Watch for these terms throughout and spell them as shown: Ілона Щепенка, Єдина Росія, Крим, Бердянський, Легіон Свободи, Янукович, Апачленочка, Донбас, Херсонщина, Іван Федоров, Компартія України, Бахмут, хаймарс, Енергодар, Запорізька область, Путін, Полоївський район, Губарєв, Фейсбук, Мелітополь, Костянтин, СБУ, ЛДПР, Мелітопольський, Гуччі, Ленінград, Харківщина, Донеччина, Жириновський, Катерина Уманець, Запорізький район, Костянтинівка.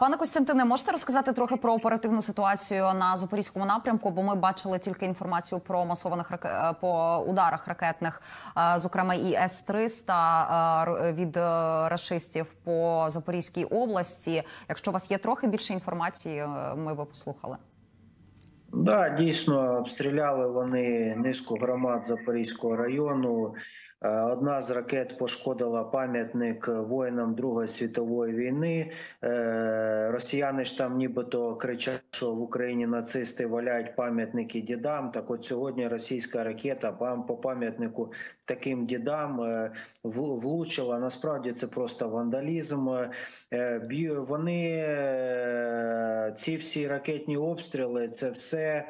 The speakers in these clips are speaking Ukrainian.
Пане Костянтине, можете розказати трохи про оперативну ситуацію на Запорізькому напрямку? Бо ми бачили тільки інформацію про масованих по ударах ракетних, зокрема і С-300 від рашистів по Запорізькій області. Якщо у вас є трохи більше інформації, ми би послухали. Так, дійсно, обстріляли вони низку громад Запорізького району. Одна з ракет пошкодила пам'ятник воїнам Другої світової війни. Росіяни ж там нібито кричать, що в Україні нацисти валяють пам'ятники дідам. Так от сьогодні російська ракета по пам'ятнику таким дідам влучила. Насправді це просто вандалізм. Вони, ці всі ракетні обстріли, це все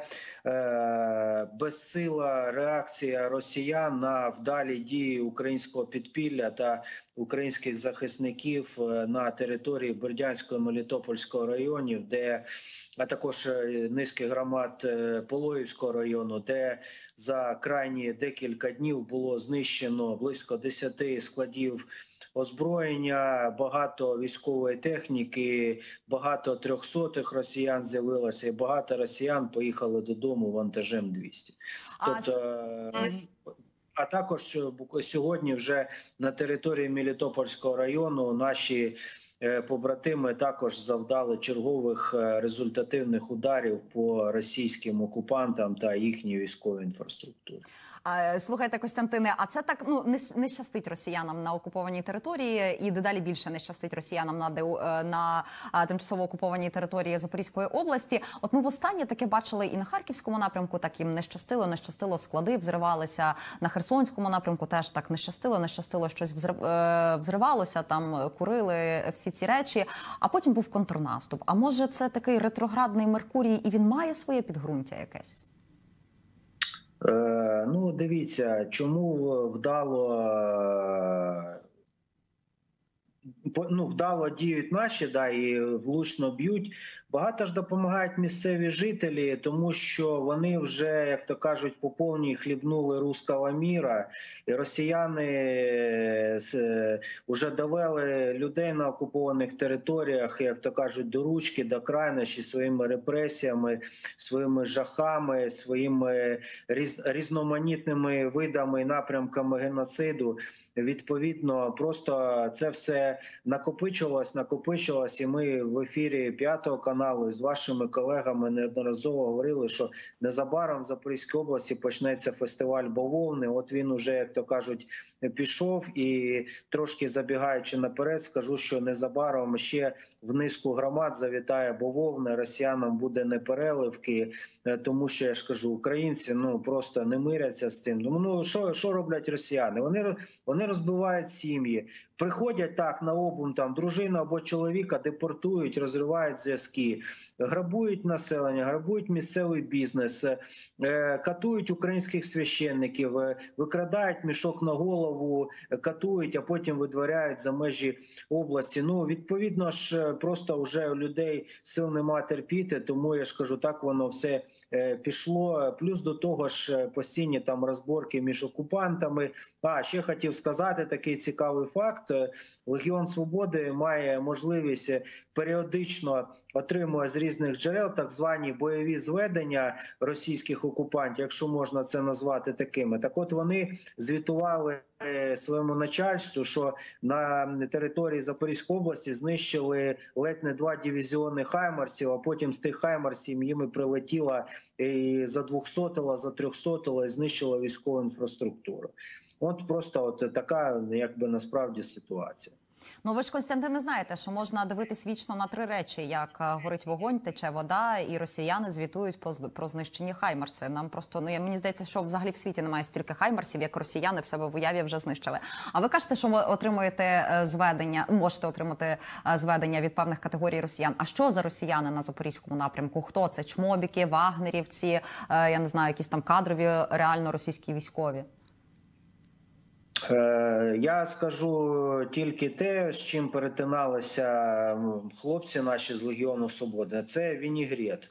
безсила реакція росіян на вдалі дії українського підпілля та українських захисників на території Бердянського і Мелітопольського районів, а також низки громад Полоївського району, де за крайні декілька днів було знищено близько 10 складів озброєння, багато військової техніки, багато 300-х росіян з'явилося, і багато росіян поїхали додому вантажем 200. Тобто... А також сьогодні вже на території Мелітопольського району наші побратими також завдали чергових результативних ударів по російським окупантам та їхній військовій інфраструктурі. Слухайте, Костянтине, а це так, не щастить росіянам на окупованій території, і дедалі більше не щастить росіянам на тимчасово окупованій території Запорізької області. От ми востаннє таке бачили і на Харківському напрямку, так їм не щастило, склади взривалися. На Херсонському напрямку теж так не щастило, щось взривалося, там курили всі ці речі. А потім був контрнаступ. А може це такий ретроградний Меркурій, і він має своє підґрунтя якесь? Ну, дивіться, чому вдало діють наші, да, і влучно б'ють. Багато ж допомагають місцеві жителі, тому що вони вже, як то кажуть, по повній хлібнули руського міра. І росіяни вже довели людей на окупованих територіях, як то кажуть, до ручки, до крайності своїми репресіями, своїми жахами, своїми різноманітними видами і напрямками геноциду. Відповідно, просто це все накопичилось, і ми в ефірі 5 каналу з вашими колегами неодноразово говорили, що незабаром в Запорізькій області почнеться фестиваль бавовни. От він уже, як то кажуть, пішов, і трошки забігаючи наперед, скажу, що незабаром ще в низку громад завітає бавовна, росіянам буде непереливки, тому що, я ж кажу, українці просто не миряться з тим. Ну, що роблять росіяни? Вони розбивають сім'ї, приходять так на обум, там дружину або чоловіка депортують, розривають зв'язки, грабують населення, грабують місцевий бізнес, катують українських священників, викрадають мішок на голову, катують, а потім видворяють за межі області. Ну, відповідно ж, просто вже у людей сил нема терпіти, тому, я ж кажу, так воно все пішло. Плюс до того ж постійні там розборки між окупантами. А, ще хотів сказати такий цікавий факт. Легіон Свободи має можливість періодично отримує з різних джерел так звані бойові зведення російських окупантів, якщо можна це назвати такими. Так от вони звітували своєму начальству, що на території Запорізької області знищили ледь не 2 дивізіони хаймарсів, а потім з тих хаймарсів їм прилетіло і задвохсотило, затрьохсотило і знищило військову інфраструктуру. От просто от така, якби, насправді ситуація. Ну, ви ж, Костянтине, знаєте, що можна дивитись вічно на 3 речі, як горить вогонь, тече вода, і росіяни звітують про знищені хаймарси. Нам просто, мені здається, що взагалі в світі немає стільки хаймарсів, як росіяни в себе в уяві вже знищили. А ви кажете, що ви отримуєте зведення, можете отримати зведення від певних категорій росіян. А що за росіяни на Запорізькому напрямку? Хто це? Чмобіки, вагнерівці, я не знаю, якісь там кадрові, реально російські військові? Я скажу тільки те, з чим перетиналися хлопці наші з Легіону Свободи. Це вінігрет.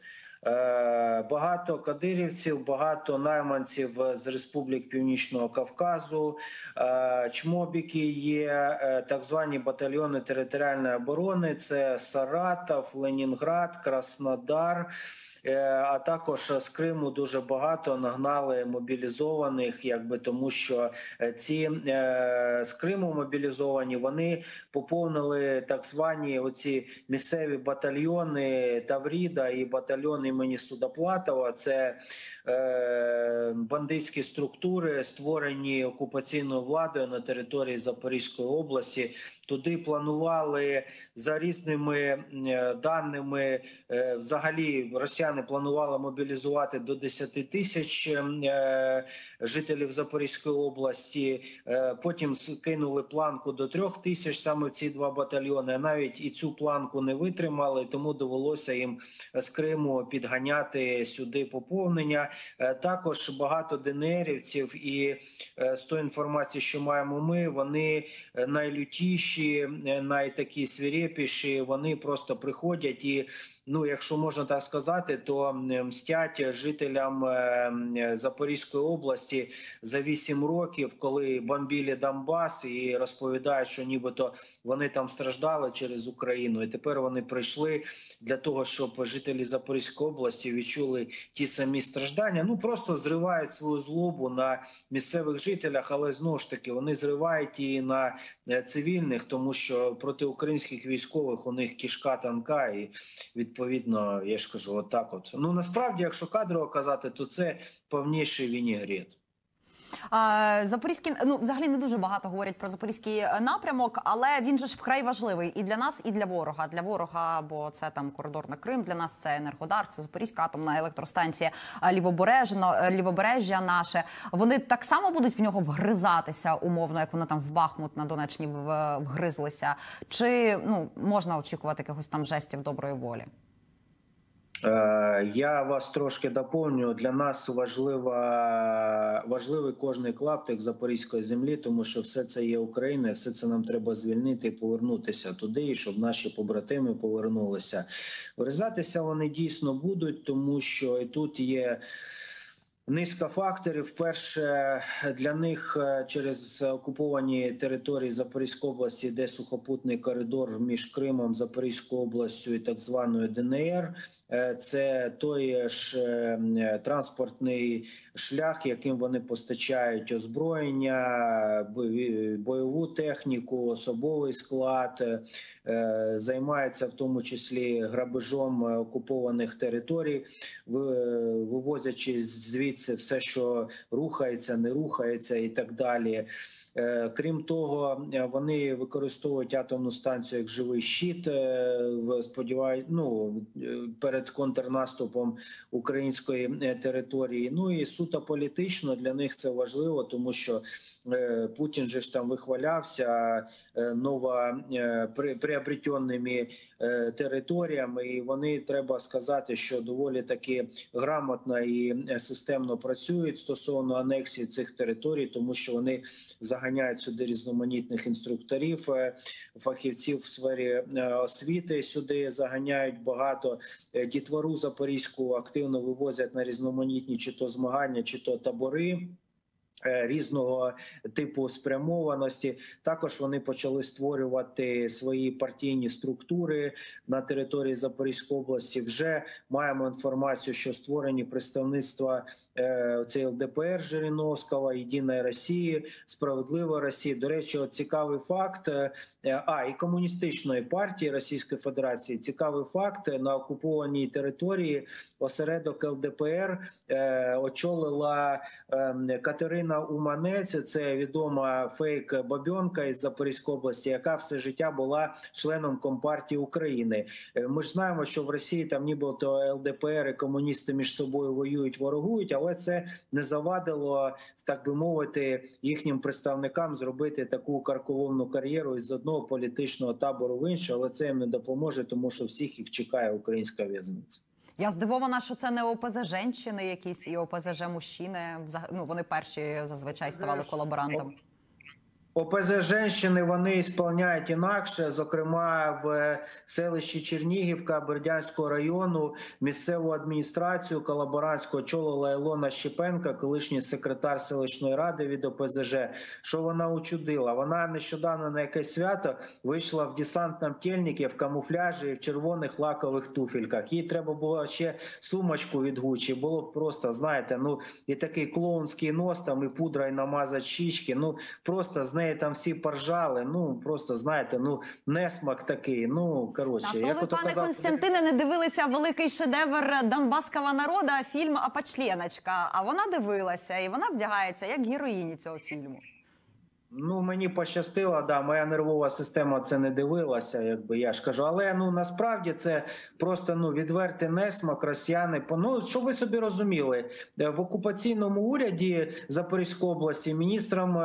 багато кадирівців, багато найманців з республік Північного Кавказу, чмобіки є, так звані батальйони територіальної оборони – це Саратов, Ленінград, Краснодар, а також з Криму дуже багато нагнали мобілізованих, якби тому, що ці з Криму мобілізовані, вони поповнили так звані оці місцеві батальйони Тавріда і батальйон імені Судоплатова. Це бандитські структури, створені окупаційною владою на території Запорізької області. Туди планували за різними даними, взагалі росіяни планувала мобілізувати до 10 тисяч жителів Запорізької області, потім скинули планку до 3 тисяч, саме ці два батальйони, навіть і цю планку не витримали, тому довелося їм з Криму підганяти сюди поповнення. Також багато ДНРівців, і з тої інформації, що маємо ми, вони найлютіші, найтакі свирепіші, вони просто приходять і, ну, якщо можна так сказати, то мстять жителям Запорізької області за 8 років, коли бомбили Донбас, і розповідають, що нібито вони там страждали через Україну. І тепер вони прийшли для того, щоб жителі Запорізької області відчули ті самі страждання. Ну, просто зривають свою злобу на місцевих жителях, але знову ж таки вони зривають її на цивільних, тому що проти українських військових у них кишка танка і відповідно, я ж кажу, отак от. Ну, насправді, якщо кадрово казати, то це повніший вінігрет. Запорізький, ну, взагалі не дуже багато говорять про запорізький напрямок, але він же ж вкрай важливий і для нас, і для ворога. Для ворога, бо це там коридор на Крим, для нас це Енергодар, це Запорізька атомна електростанція, лівобережжя наше. Вони так само будуть в нього вгризатися умовно, як вони там в Бахмут на Донеччині вгризлися? Чи, ну, можна очікувати якихось там жестів доброї волі? Я вас трошки доповню. Для нас важливий кожний клаптик запорізької землі, тому що все це є Україна, все це нам треба звільнити і повернутися туди, і щоб наші побратими повернулися. Врізатися вони дійсно будуть, тому що і тут є низка факторів. Перше, для них через окуповані території Запорізької області йде сухопутний коридор між Кримом, Запорізькою областю і так званою ДНР. Це той ж транспортний шлях, яким вони постачають озброєння, бойову техніку, особовий склад, займаються в тому числі грабежом окупованих територій, вивозячи звідси все, що рухається, не рухається і так далі. Крім того, вони використовують атомну станцію як живий щит, перед контрнаступом української території. Ну і суто політично для них це важливо, тому що Путін же ж там вихвалявся новоприобретеними територіями, і вони, треба сказати, що доволі таки грамотно і системно працюють стосовно анексії цих територій, тому що вони заганяють сюди різноманітних інструкторів, фахівців в сфері освіти, сюди заганяють багато дітвору запорізьку, активно вивозять на різноманітні чи то змагання, чи то табори різного типу спрямованості. Також вони почали створювати свої партійні структури на території Запорізької області. Вже маємо інформацію, що створені представництва ЛДПР Жириновського, Єдиної Росії, Справедлива Росія. До речі, цікавий факт, і Комуністичної партії Російської Федерації. Цікавий факт, на окупованій території осередок ЛДПР очолила Катерина Уманець, це відома фейк-бабьонка із Запорізької області, яка все життя була членом Компартії України. Ми ж знаємо, що в Росії там нібито ЛДПР і комуністи між собою воюють, ворогують, але це не завадило, так би мовити, їхнім представникам зробити таку карколомну кар'єру із одного політичного табору в інший, але це їм не допоможе, тому що всіх їх чекає українська в'язниця. Я здивована, що це не ОПЗЖ-жінки якісь і ОПЗЖ-мужчини. Ну, вони перші зазвичай ставали колаборантами. ОПЗЖ-женщини вони сповняють інакше, зокрема в селищі Чернігівка Бердянського району місцеву адміністрацію колаборантську очолила Ілона Щепенка, колишній секретар селищної ради від ОПЗЖ. Що вона учудила? Вона нещодавно на якесь свято вийшла в десантному тельнику, в камуфляжі і в червоних лакових туфельках. Їй треба було ще сумочку від Гуччі. Було просто, знаєте, ну і такий клоунський нос, там і пудра, і намазати щічки. Ну просто з неї там всі поржали, ну, просто, знаєте, ну, несмак такий, ну, коротше. А то ви, пане Костянтине, не дивилися великий шедевр донбасського народу, фільм «Апачленочка», а вона дивилася, і вона вдягається як героїні цього фільму. Ну, мені пощастило, да, моя нервова система це не дивилася, якби я ж кажу. Але, ну, насправді це просто, ну, відвертий несмак, росіяни. Ну, що ви собі розуміли, в окупаційному уряді Запорізької області міністром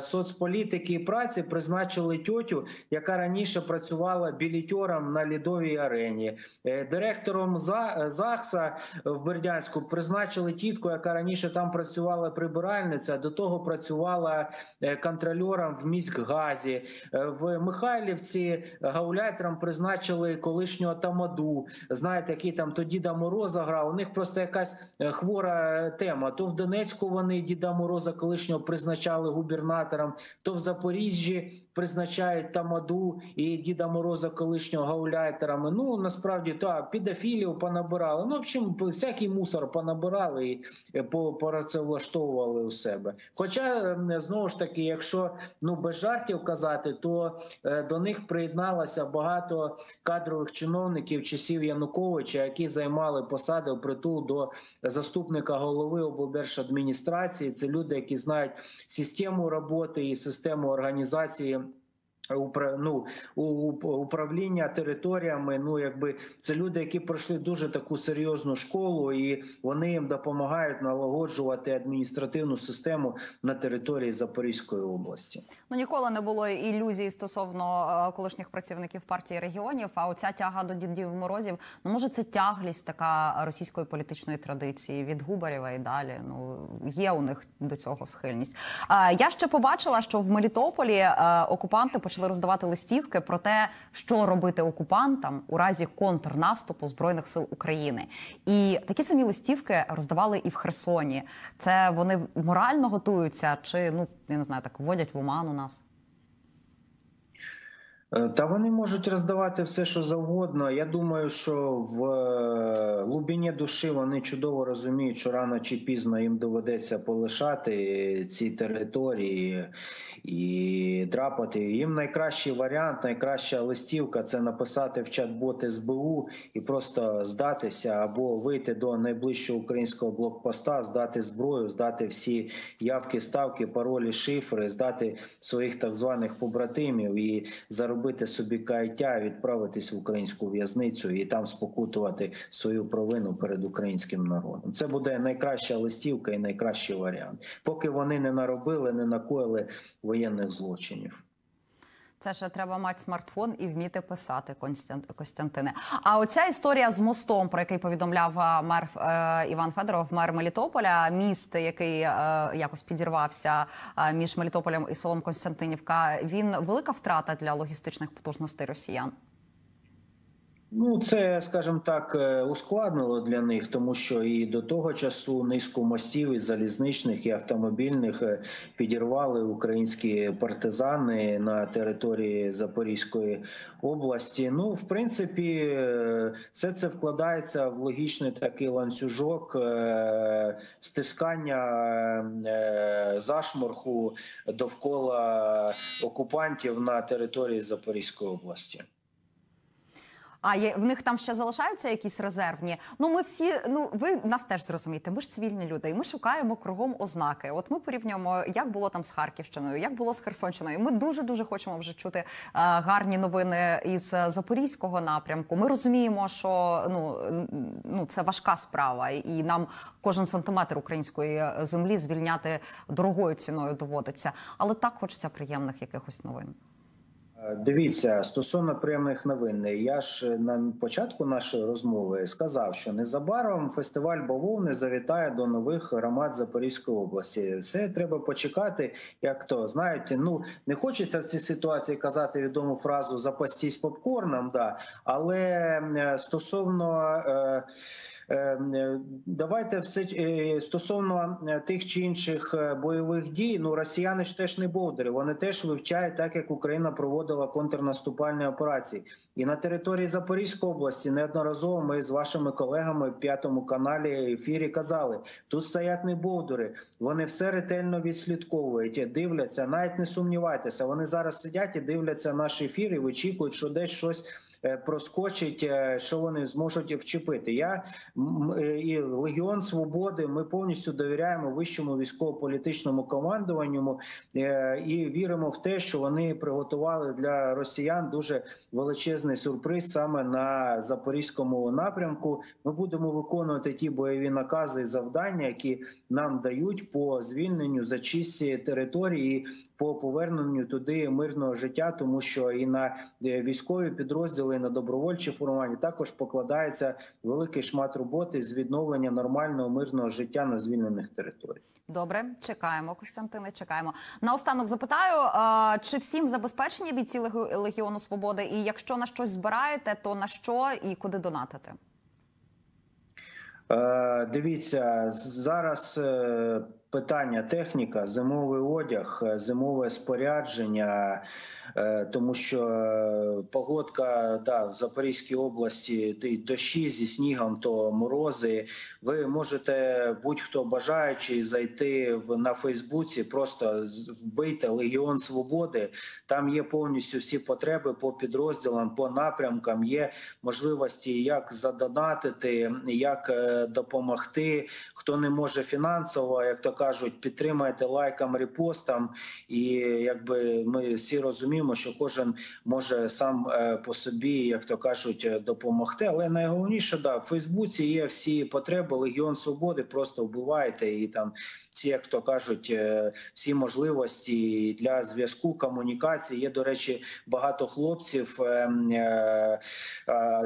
соцполітики і праці призначили тьотю, яка раніше працювала білітьором на льодовій арені. Директором ЗАГСа в Бердянську призначили тітку, яка раніше там працювала прибиральниця, до того працювала контрольором в міськгазі. В Михайлівці гауляйтером призначили колишнього тамаду. Знаєте, який там то Діда Мороза грав. У них просто якась хвора тема. То в Донецьку вони Діда Мороза колишнього призначали губернатором, то в Запоріжжі призначають тамаду і Діда Мороза колишнього гауляйтерами. Ну, насправді, так, педофілів понабирали. Ну, в общем, всякий мусор понабирали і порацевлаштовували у себе. Хоча, знову ж таки, якщо, ну, без жартів казати, то до них приєдналося багато кадрових чиновників часів Януковича, які займали посади впритул до заступника голови облдержадміністрації. Це люди, які знають систему роботи і систему організації, ну, управління територіями. Ну, якби це люди, які пройшли дуже таку серйозну школу, і вони їм допомагають налагоджувати адміністративну систему на території Запорізької області. Ну, ніколи не було ілюзій стосовно колишніх працівників партії регіонів, а оця тяга до Дідів Морозів, ну, може, це тяглість така російської політичної традиції від Губарєва і далі. Ну, є у них до цього схильність. Я ще побачила, що в Мелітополі окупанти почали роздавати листівки про те, що робити окупантам у разі контрнаступу Збройних сил України. І такі самі листівки роздавали і в Херсоні. Це вони морально готуються чи, ну, я не знаю, так вводять в оману у нас? Та вони можуть роздавати все, що завгодно. Я думаю, що в глибині душі вони чудово розуміють, що рано чи пізно їм доведеться полишати ці території і драпати. Їм найкращий варіант, найкраща листівка – це написати в чат-бот СБУ і просто здатися або вийти до найближчого українського блокпоста, здати зброю, здати всі явки, ставки, паролі, шифри, здати своїх так званих побратимів і заробити собі каяття, відправитись в українську в'язницю і там спокутувати свою провину перед українським народом. Це буде найкраща листівка і найкращий варіант, поки вони не наробили, не накоїли воєнних злочинів. Це ж треба мати смартфон і вміти писати, Костянтине. А оця історія з мостом, про який повідомляв мер Іван Федоров, мер Мелітополя, міст, який якось підірвався між Мелітополем і селом Костянтинівка, він велика втрата для логістичних потужностей росіян? Ну, це, скажімо так, ускладнило для них, тому що і до того часу низку мостів і залізничних, і автомобільних підірвали українські партизани на території Запорізької області. Ну, в принципі, все це вкладається в логічний такий ланцюжок стискання зашморху довкола окупантів на території Запорізької області. А в них там ще залишаються якісь резервні? Ну, ми всі, ну, ви нас теж зрозумієте, ми ж цивільні люди, і ми шукаємо кругом ознаки. От ми порівнюємо, як було там з Харківщиною, як було з Херсонщиною. Ми дуже-дуже хочемо вже чути гарні новини із Запорізького напрямку. Ми розуміємо, що, ну, це важка справа, і нам кожен сантиметр української землі звільняти дорогою ціною доводиться. Але так хочеться приємних якихось новин. Дивіться, стосовно приємних новин. Я ж на початку нашої розмови сказав, що незабаром фестиваль бавовни завітає до нових громад Запорізької області. Все треба почекати, як то, знаєте, ну, не хочеться в цій ситуації казати відому фразу «запастись попкорном», да, але стосовно... Давайте все стосовно тих чи інших бойових дій, ну росіяни ж теж не бовдари, вони теж вивчають так, як Україна проводила контрнаступальні операції. І на території Запорізької області неодноразово ми з вашими колегами в 5 каналі ефірі казали, тут стоять не бовдари, вони все ретельно відслідковують, дивляться, навіть не сумнівайтеся, вони зараз сидять і дивляться наш ефір і вичікують, що десь щось проскочить, що вони зможуть вчепити. Я і Легіон Свободи, ми повністю довіряємо вищому військово-політичному командуванню і віримо в те, що вони приготували для росіян дуже величезний сюрприз саме на Запорізькому напрямку. Ми будемо виконувати ті бойові накази і завдання, які нам дають по звільненню, зачистці території, по поверненню туди мирного життя, тому що і на військові підрозділи, на добровольчі формування також покладається великий шмат роботи з відновлення нормального мирного життя на звільнених територіях. Добре, чекаємо, Костянтине, чекаємо. Наостанок запитаю, чи всім забезпечені бійці Легіону Свободи? І якщо на щось збираєте, то на що і куди донатити? Дивіться, зараз... Питання техніка, зимовий одяг, зимове спорядження, тому що погодка, да, в Запорізькій області дощі зі снігом, то морози. Ви можете, будь-хто бажаючий, зайти на Фейсбуці, просто вбийте «Легіон Свободи», там є повністю всі потреби по підрозділам, по напрямкам, є можливості як задонатити, як допомогти, хто не може фінансово, як то кажуть, підтримайте лайком, репостом, і якби ми всі розуміємо, що кожен може сам по собі, як то кажуть, допомогти. Але найголовніше, да, в Фейсбуці є всі потреби Легіон Свободи, просто вбивайте і там всі, як то кажуть, всі можливості для зв'язку, комунікації. Є, до речі, багато хлопців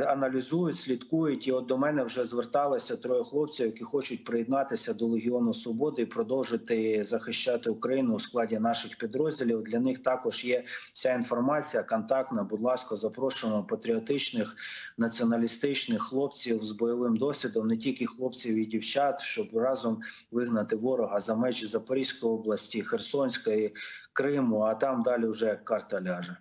аналізують, слідкують, і от до мене вже зверталися троє хлопців, які хочуть приєднатися до Легіону Свободи і продовжити захищати Україну у складі наших підрозділів. Для них також є вся інформація контактна. Будь ласка, запрошуємо патріотичних, націоналістичних хлопців з бойовим досвідом, не тільки хлопців і дівчат, щоб разом вигнати ворога за межі Запорізької області, Херсонської, Криму, а там далі вже карта ляже.